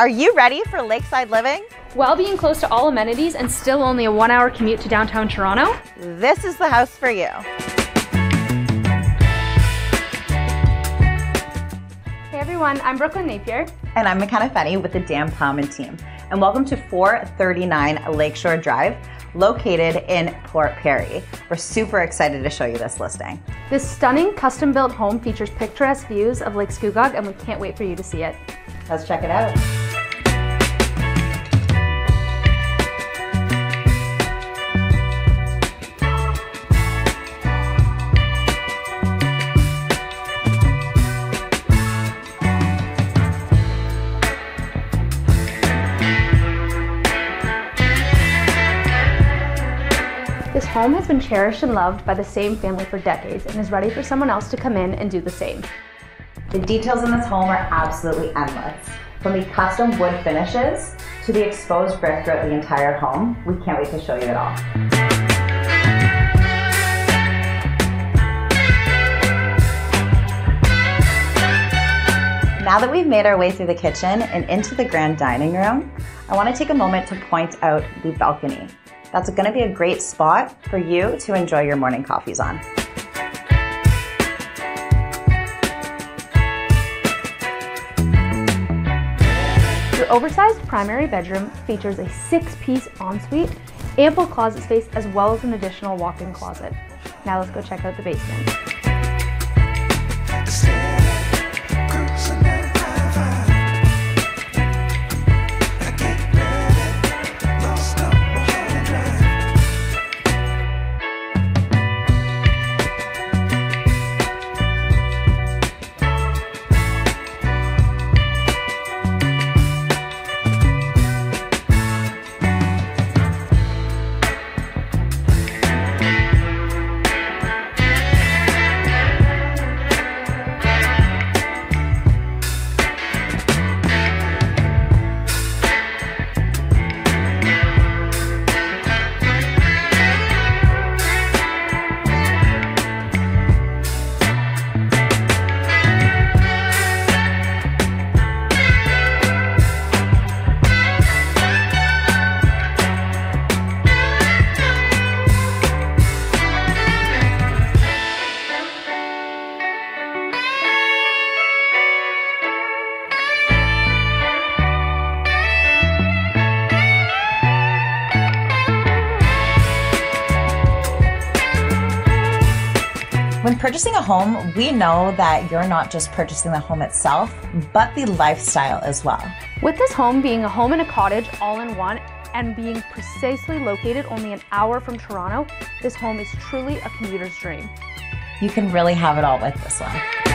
Are you ready for lakeside living? While being close to all amenities and still only a 1-hour commute to downtown Toronto, this is the house for you. Hey everyone, I'm Brooklyn Napier. And I'm McKenna Fenney with the Dan Plowman team. And welcome to 439 Lakeshore Drive, located in Port Perry. We're super excited to show you this listing. This stunning custom-built home features picturesque views of Lake Scugog, and we can't wait for you to see it. Let's check it out. This home has been cherished and loved by the same family for decades and is ready for someone else to come in and do the same. The details in this home are absolutely endless. From the custom wood finishes to the exposed brick throughout the entire home, we can't wait to show you it all. Now that we've made our way through the kitchen and into the grand dining room, I want to take a moment to point out the balcony. That's going to be a great spot for you to enjoy your morning coffees on. Your oversized primary bedroom features a 6-piece ensuite, ample closet space, as well as an additional walk-in closet. Now let's go check out the basement. When purchasing a home, we know that you're not just purchasing the home itself, but the lifestyle as well. With this home being a home and a cottage all in one and being precisely located only an hour from Toronto, this home is truly a commuter's dream. You can really have it all with this one.